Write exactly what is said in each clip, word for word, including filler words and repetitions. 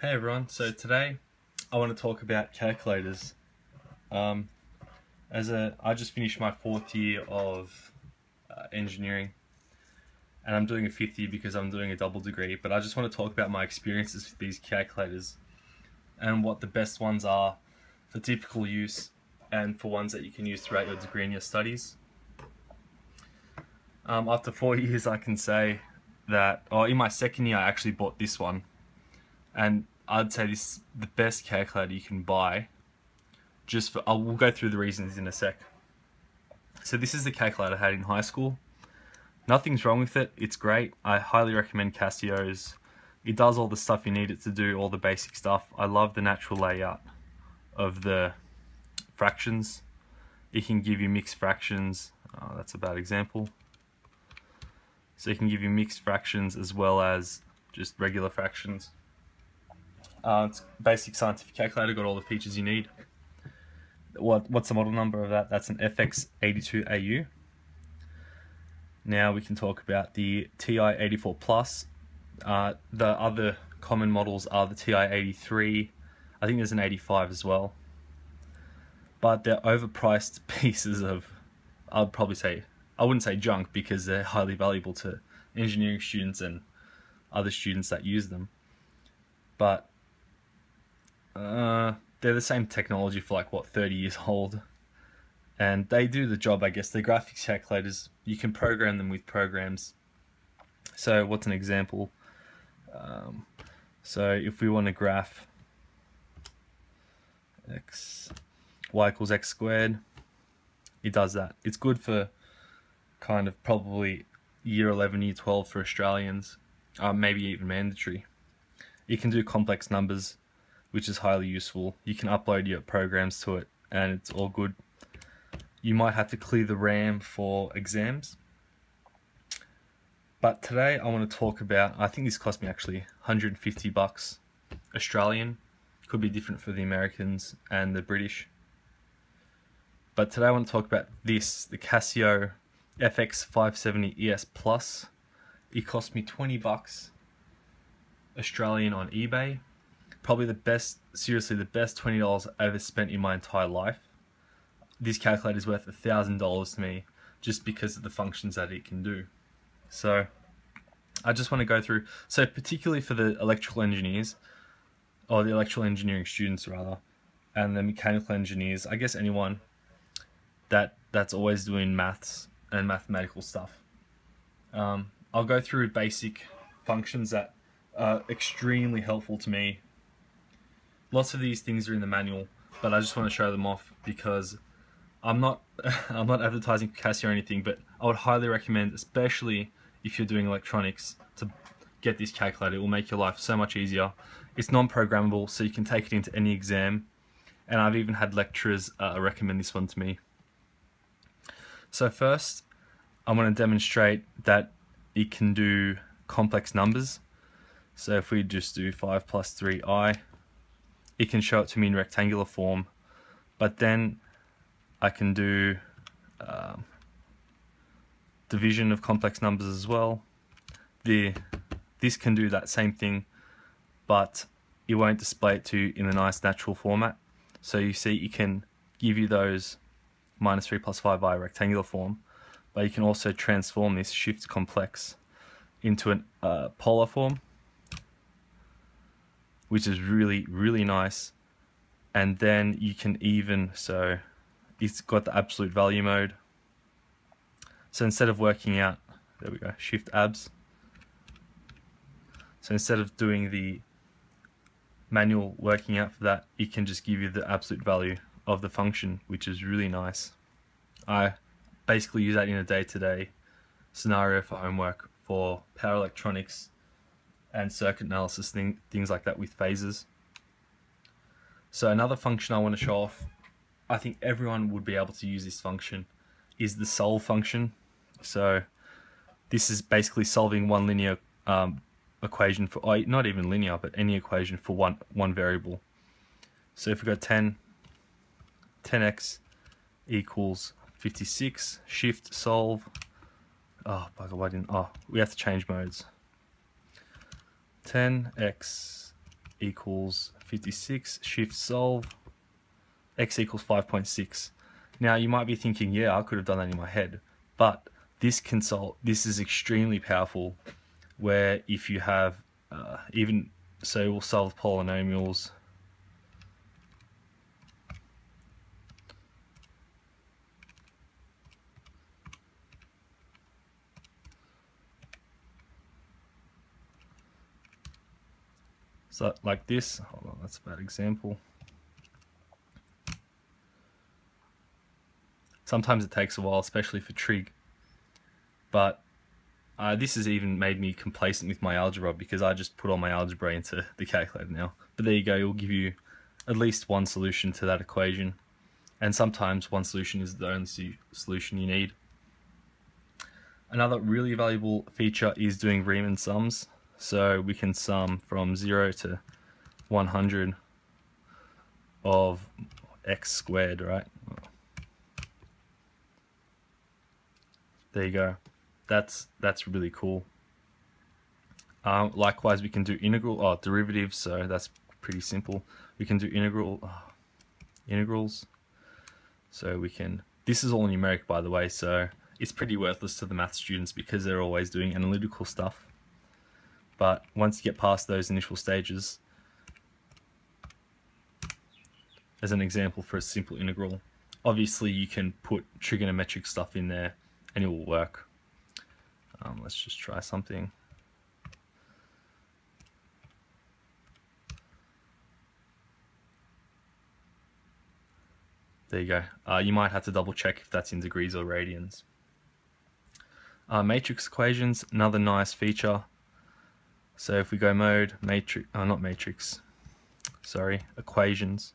Hey everyone, so today I want to talk about calculators. Um, as a, I just finished my fourth year of uh, engineering, and I'm doing a fifth year because I'm doing a double degree, but I just want to talk about my experiences with these calculators and what the best ones are for typical use and for ones that you can use throughout your degree and your studies. Um, after four years I can say that, or in my second year I actually bought this one. And I'd say this is the best calculator you can buy. Just for, I'll, we'll go through the reasons in a sec. So this is the calculator I had in high school. Nothing's wrong with it, it's great. I highly recommend Casio's. It does all the stuff you need it to do, all the basic stuff. I love the natural layout of the fractions. It can give you mixed fractions. Oh, that's a bad example. So it can give you mixed fractions as well as just regular fractions. Uh, it's basic scientific calculator, got all the features you need. What, what's the model number of that? That's an F X eighty-two A U. Now we can talk about the T I eighty-four Plus. Uh, the other common models are the T I eighty-three. I think there's an eighty-five as well. But they're overpriced pieces of, I'd probably say, I wouldn't say junk because they're highly valuable to engineering students and other students that use them. But Uh, they're the same technology for like what thirty years old, and they do the job. I guess the graphics calculators, you can program them with programs. So what's an example? Um, so if we want to graph x, y equals x squared, it does that. It's good for kind of probably year eleven, year twelve for Australians, uh, maybe even mandatory. It can do complex numbers, which is highly useful. You can upload your programs to it and it's all good. You might have to clear the RAM for exams. But today I want to talk about, I think this cost me actually one hundred fifty bucks Australian. Could be different for the Americans and the British. But today I want to talk about this, the Casio F X five seventy E S Plus. It cost me twenty bucks Australian on eBay. Probably the best, seriously the best twenty dollars I ever spent in my entire life. This calculator is worth one thousand dollars to me just because of the functions that it can do. So I just want to go through, so particularly for the electrical engineers, or the electrical engineering students rather, and the mechanical engineers, I guess anyone that that's always doing maths and mathematical stuff. Um, I'll go through basic functions that are extremely helpful to me. Lots of these things are in the manual, but I just want to show them off because I'm not I'm not advertising Casio or anything, but I would highly recommend, especially if you're doing electronics, to get this calculator. It will make your life so much easier. It's non-programmable, so you can take it into any exam, and I've even had lecturers uh, recommend this one to me. So first, I want to demonstrate that it can do complex numbers. So if we just do five plus three i, it can show it to me in rectangular form, but then I can do um, division of complex numbers as well. The, this can do that same thing, but it won't display it to you in a nice natural format. So you see it can give you those minus three plus five i rectangular form, but you can also transform this shift complex into a uh, polar form, which is really, really nice. And then you can even, so it's got the absolute value mode. So instead of working out, there we go, shift abs. So instead of doing the manual working out for that, it can just give you the absolute value of the function, which is really nice. I basically use that in a day-to-day scenario for homework, for power electronics, and circuit analysis, thing, things like that with phases. So another function I want to show off, I think everyone would be able to use this function, is the solve function. So this is basically solving one linear um, equation for, or not even linear, but any equation for one, one variable. So if we go ten, ten x equals fifty-six, shift, solve, oh, by the way, I didn't, oh, we have to change modes. ten x equals fifty-six, shift solve, x equals five point six. Now you might be thinking, yeah, I could have done that in my head, but this console, this is extremely powerful, where if you have uh, even, so we'll solve polynomials, so like this, hold on, that's a bad example. Sometimes it takes a while, especially for trig, but uh, this has even made me complacent with my algebra, because I just put all my algebra into the calculator now. But there you go, it will give you at least one solution to that equation, and sometimes one solution is the only solution you need. Another really valuable feature is doing Riemann sums, so we can sum from zero to one hundred of x squared, right? There you go. That's that's really cool. Um, likewise, we can do integral or oh, derivatives. So that's pretty simple. We can do integral oh, integrals. So we can. This is all numeric, by the way. So it's pretty worthless to the math students because they're always doing analytical stuff. But once you get past those initial stages, as an example for a simple integral, obviously you can put trigonometric stuff in there, and it will work. Um, let's just try something. There you go. Uh, you might have to double check if that's in degrees or radians. Uh, matrix equations, another nice feature. So if we go mode, matrix, oh, not matrix, sorry, equations,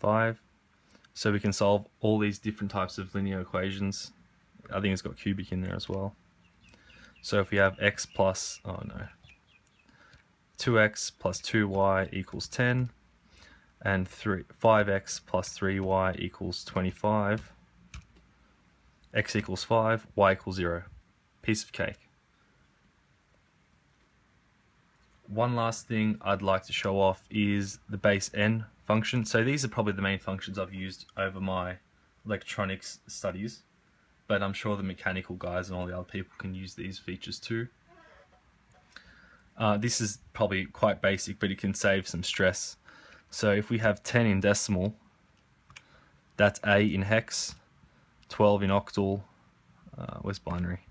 five. So we can solve all these different types of linear equations. I think it's got cubic in there as well. So if we have x plus, oh no, two x plus two y equals ten, and three, five x plus three y equals twenty-five, x equals five, y equals zero. Piece of cake. One last thing I'd like to show off is the base n function. So these are probably the main functions I've used over my electronics studies, but I'm sure the mechanical guys and all the other people can use these features too. Uh, this is probably quite basic, but it can save some stress. So if we have ten in decimal, that's A in hex, twelve in octal, uh, where's binary,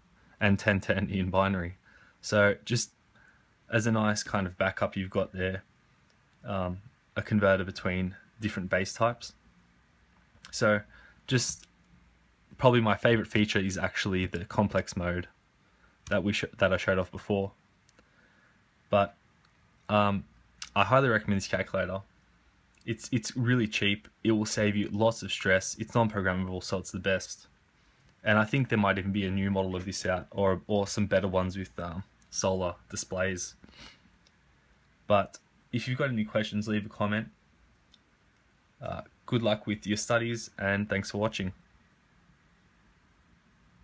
and ten ten in binary. So just as a nice kind of backup, you've got there um, a converter between different base types. So just probably my favorite feature is actually the complex mode that we sh that I showed off before. But um, I highly recommend this calculator. It's it's really cheap. It will save you lots of stress. It's non-programmable, so it's the best. And I think there might even be a new model of this out, or or some better ones with um, solar displays. But if you've got any questions, leave a comment. Uh, good luck with your studies, and thanks for watching.